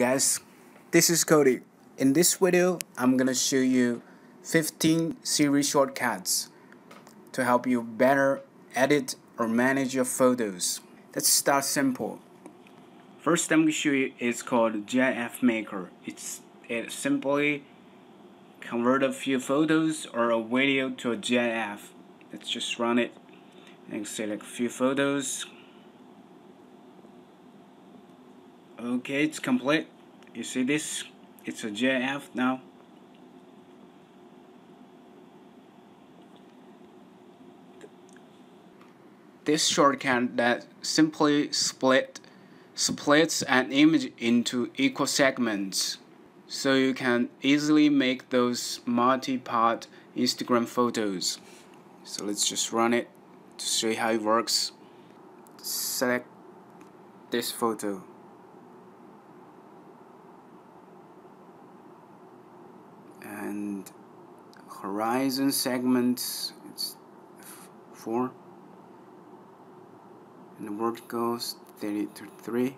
guys, this is Cody. In this video, I'm gonna show you 15 Siri shortcuts to help you better edit or manage your photos. Let's start simple. First I'm gonna show you is called GIF Maker. It simply convert a few photos or a video to a GIF. Let's just run it and select a few photos. Okay, it's complete. You see this? It's a GIF now. This shortcut that simply splits an image into equal segments, so you can easily make those multi-part Instagram photos. So let's just run it to see how it works. Select this photo. And horizon segments, it's 4, and the verticals 30 to 3.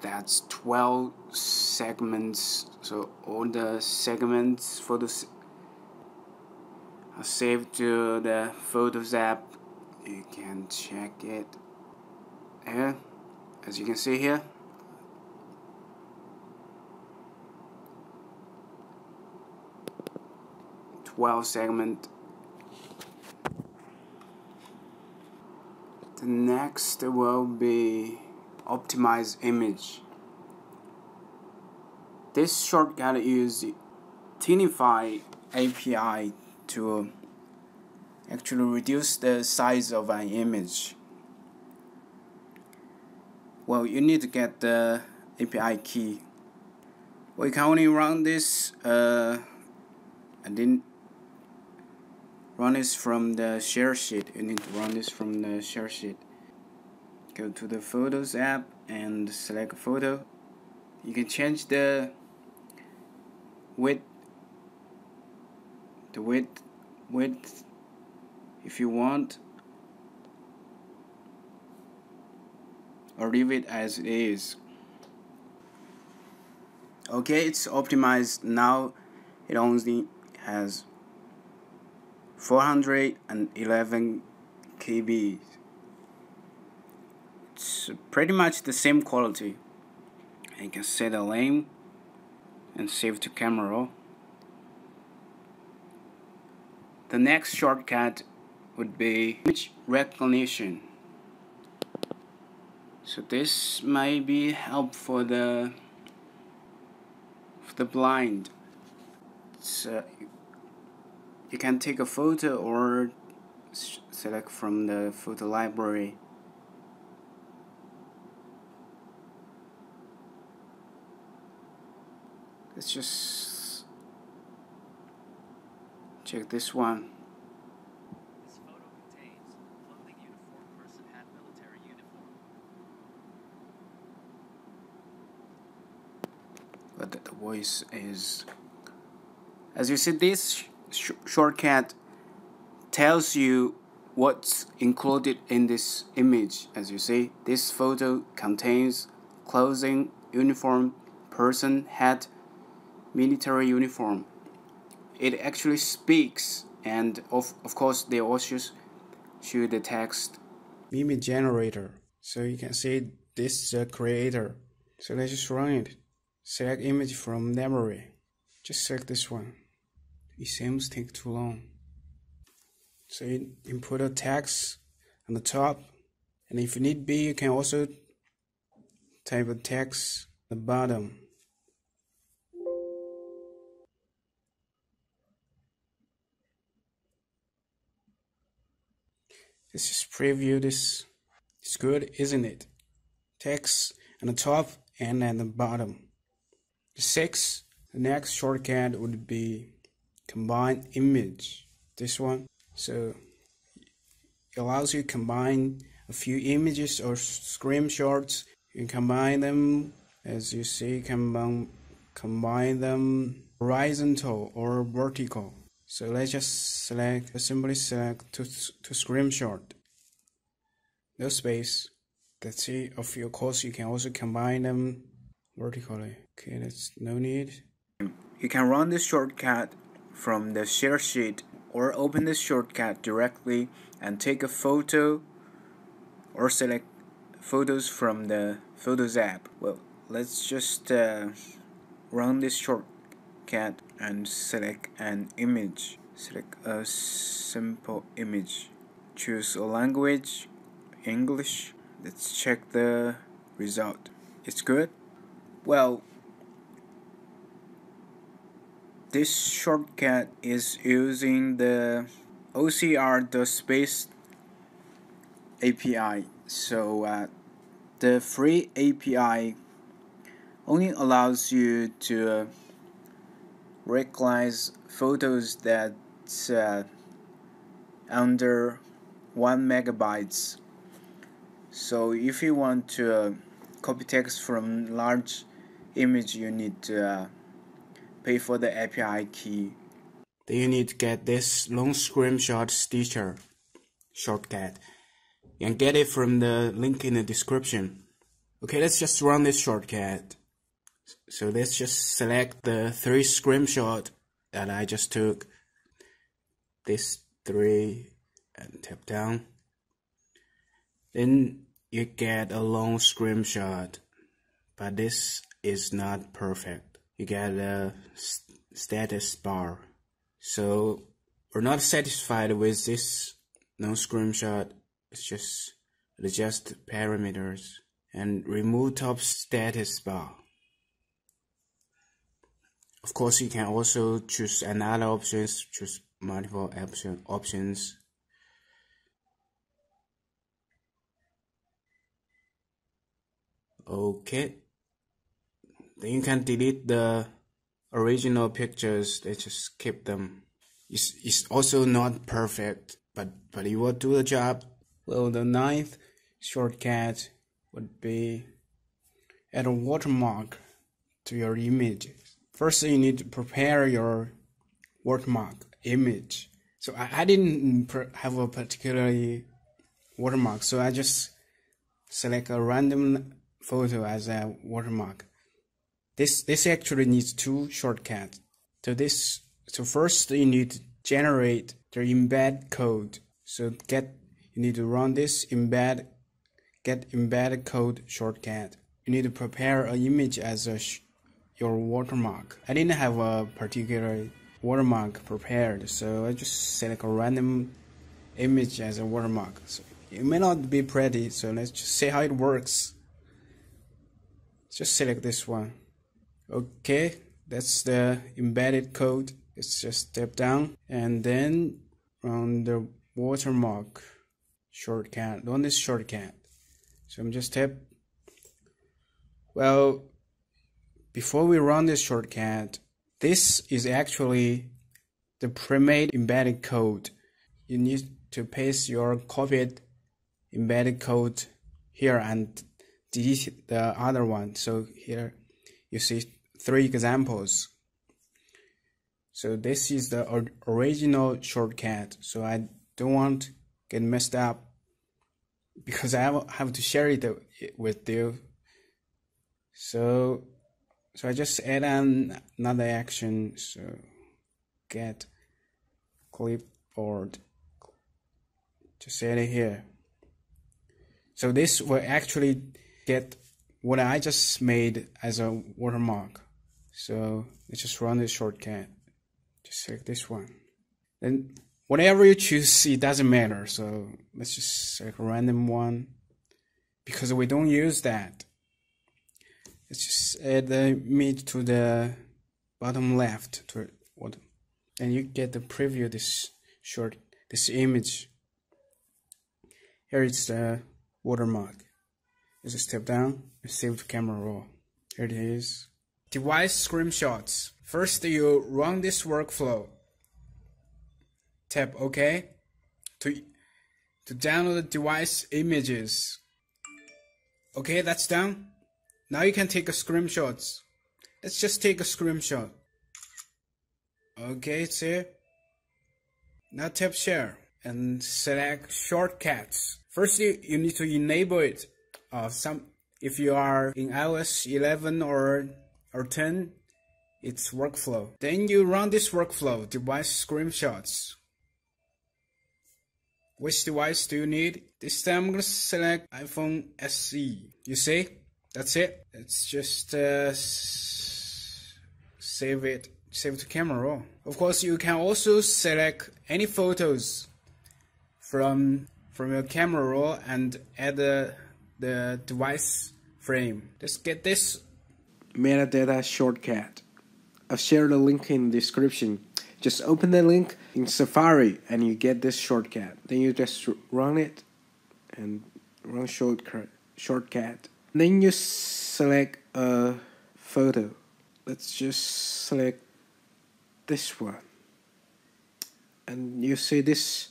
That's 12 segments. So all the segments photos are saved to the Photos app. You can check it here, as you can see here. Well, segment. The next will be optimize image. This shortcut uses Tinify API to actually reduce the size of an image. Well, you need to get the API key. We can only run this. I didn't run this from the share sheet. You need to run this from the share sheet. Go to the Photos app and select a photo. You can change the width if you want, or leave it as it is. Okay, it's optimized now. It only has 411 KB. It's pretty much the same quality. I can set a name and save to camera roll. The next shortcut would be image recognition. So this might be help for the blind. You can take a photo or select from the photo library. Let's just check this one. This photo contains clothing uniform, person had military uniform. But the voice is, as you see, this shortcut tells you what's included in this image. As you see, this photo contains clothing, uniform, person, hat, military uniform. It actually speaks, and of course they also show the text. Meme generator. So you can see this is the creator. So let's just run it. Select image from memory. Just select this one. It seems to take too long. So you input a text on the top, and if need be, you can also type a text at the bottom. Let's just preview this. It's good, isn't it? Text on the top and at the bottom. The next shortcut would be combine image, this one. So it allows you to combine a few images or screenshots. You can combine them, as you see, combine them horizontal or vertical. So let's just simply select to screenshot, no space, That's it. Of course, you can also combine them vertically. Okay, that's no need. You can run this shortcut from the share sheet or open this shortcut directly and take a photo or select photos from the Photos app. Well, let's just run this shortcut and select an image. Select a simple image. Choose a language, English. Let's check the result. It's good. Well, this shortcut is using the OCR.space API. So the free API only allows you to recognize photos that under 1 MB. So if you want to copy text from large image, you need to pay for the API key. Then you need to get this long screenshot stitcher shortcut. You can get it from the link in the description. Okay, let's just run this shortcut. So let's just select the 3 screenshot that I just took. This 3 and tap down. Then you get a long screenshot, but this is not perfect. You get a status bar. So we're not satisfied with this long screenshot. Let's just adjust parameters and remove top status bar. Of course, you can also choose another options, choose multiple options. Okay, then you can delete the original pictures. Let's just keep them. It's also not perfect, but it will do the job. Well, the 9th shortcut would be add a watermark to your image. First, you need to prepare your watermark image. So I didn't have a particularly watermark, so I just select a random photo as a watermark. This actually needs 2 shortcuts. So first you need to generate the embed code. So you need to run this get embed code shortcut. You need to prepare an image as your watermark. I didn't have a particular watermark prepared, so I just select a random image as a watermark. So it may not be pretty, so let's just see how it works. Just select this one. Okay, that's the embedded code. Let's just step down and then run the watermark shortcut on this shortcut. So I'm just tap. Well, before we run this shortcut, this is actually the pre-made embedded code. You need to paste your copied embedded code here and delete the other one. So here you see 3 examples. So this is the original shortcut. So I don't want to get messed up because I have to share it with you. So I just add another action. So get clipboard. Just add it here. So this will actually get what I just made as a watermark. So let's just run this shortcut. Just select this one. Then whatever you choose, it doesn't matter. So let's just select a random one because we don't use that. Let's just add the image to the bottom left to what, and you get the preview this image. Here it's the watermark. Let's just step down and save to camera roll. Here it is. Device screenshots. First, you run this workflow. Tap OK to download the device images. Okay, that's done. Now you can take a screenshot. Let's just take a screenshot. Okay, it's here. Now tap share and select shortcuts. First, you need to enable it. if you are in iOS 11 or 10, it's workflow. Then you run this workflow, device screenshots. Which device do you need? This time I'm gonna select iPhone SE. You see? That's it. Let's just save it. Save to camera raw. Of course, you can also select any photos from your camera raw and add the device frame. Let's get this metadata shortcut. I've shared a link in the description. Just open the link in Safari and you get this shortcut. Then you just run it and run shortcut. Then you select a photo. Let's just select this one. And you see this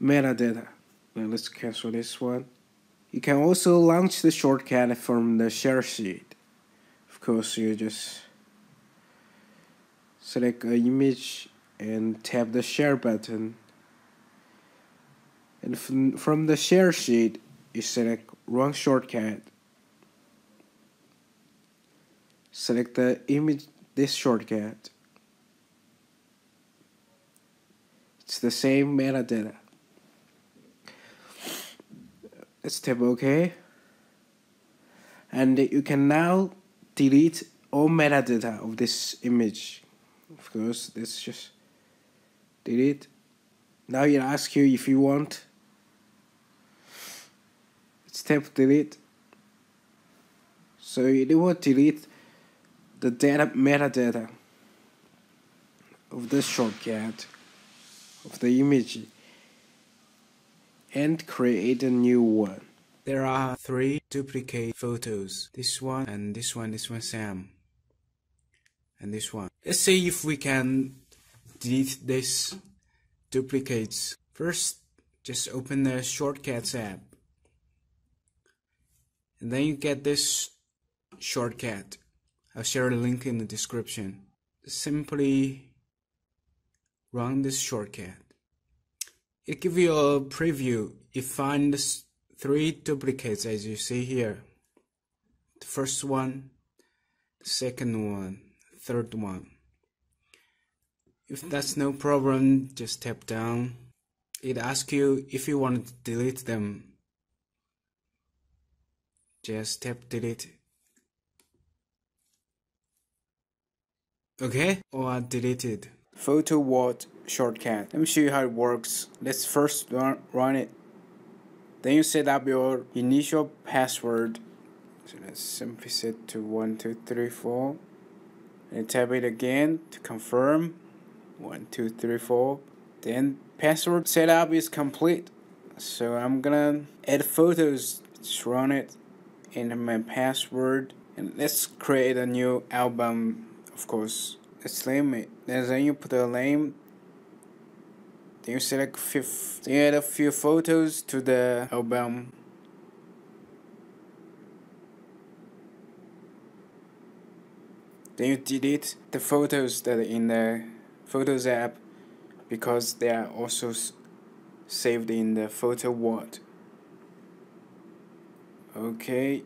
metadata. Now let's cancel this one. You can also launch the shortcut from the share sheet. Of course, you just select an image and tap the share button. And from the share sheet, you select run shortcut. Select the image, this shortcut. It's the same metadata. Let's tap OK. And you can now delete all metadata of this image. Of course, let's just delete. Now it asks you if you want. Let's tap delete. So it will delete the metadata of this shortcut of the image and create a new one. There are 3 duplicate photos. This one and this one Sam and this one. Let's see if we can delete these duplicates. First, just open the shortcuts app. And then you get this shortcut. I'll share a link in the description. Simply run this shortcut. It gives you a preview. It finds 3 duplicates as you see here. The first one, the second one, third one. If that's no problem, just tap down. It asks you if you want to delete them. Just tap delete. Okay, all are deleted. Photo Vault shortcut. Let me show you how it works. Let's first run it. Then you set up your initial password. So let's simply set to 1234. And tap it again to confirm. 1234. Then password setup is complete. So I'm gonna add photos. Just run it in my password. And let's create a new album. Of course, let's name it. Then you put a name. Then you select then you add a few photos to the album. Then you delete the photos that are in the Photos app because they are also saved in the photo vault. Okay,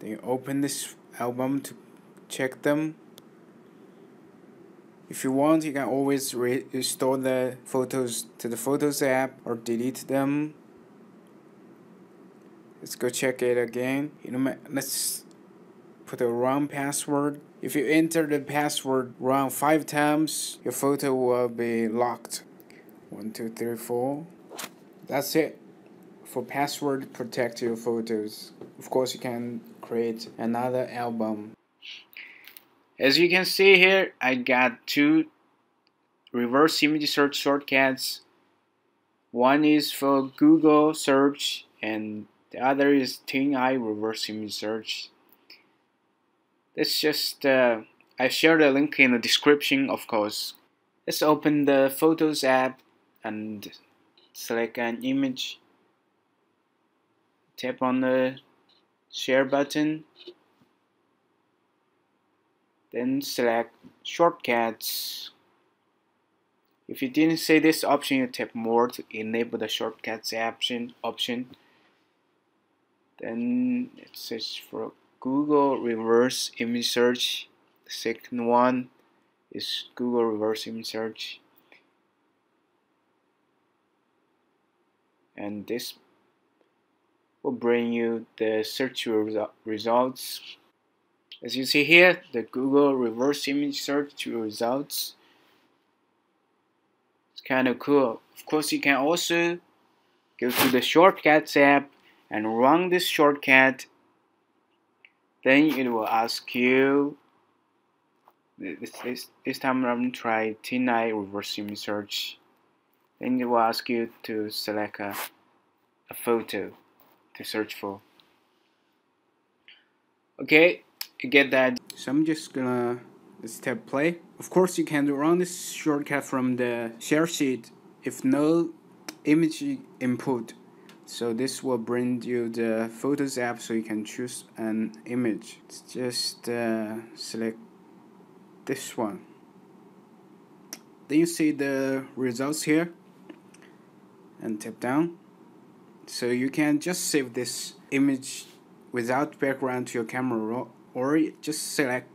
then you open this album to check them. If you want, you can always restore the photos to the Photos app or delete them. Let's go check it again. Let's put a wrong password. If you enter the password wrong 5 times, your photo will be locked. 1234. That's it for password protect your photos. Of course, you can create another album. As you can see here, I got 2 reverse image search shortcuts. One is for Google search and the other is TinEye reverse image search. Let's just, I share the link in the description, of course. Let's open the Photos app and select an image. Tap on the share button. Then select shortcuts. If you didn't see this option, you tap more to enable the shortcuts option. Then it says for Google reverse image search. The second one is Google reverse image search. And this will bring you the search results. As you see here, the Google reverse image search results. It's kind of cool. Of course, you can also go to the shortcuts app and run this shortcut. Then it will ask you, this time I'm going to try TinEye reverse image search. Then it will ask you to select a photo to search for. Okay, you get that. So I'm just gonna tap play. Of course, you can run this shortcut from the share sheet if no image input. So this will bring you the Photos app, so you can choose an image. Let's just select this one. Then you see the results here. And tap down, so you can just save this image without background to your camera, or just select,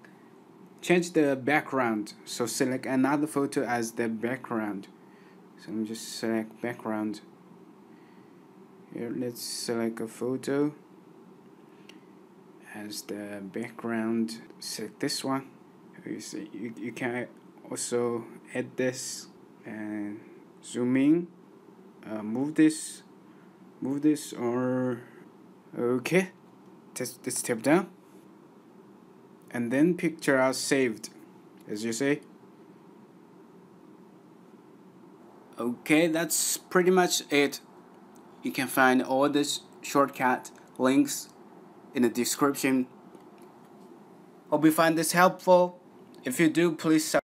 change the background, so select another photo as the background. So I'm just select background here. Let's select a photo as the background, select this one. You see, you can also add this and zoom in. Move this, or okay, let's tap down, and then picture are saved, as you see. Okay, that's pretty much it. You can find all these shortcut links in the description. Hope you find this helpful. If you do, please subscribe.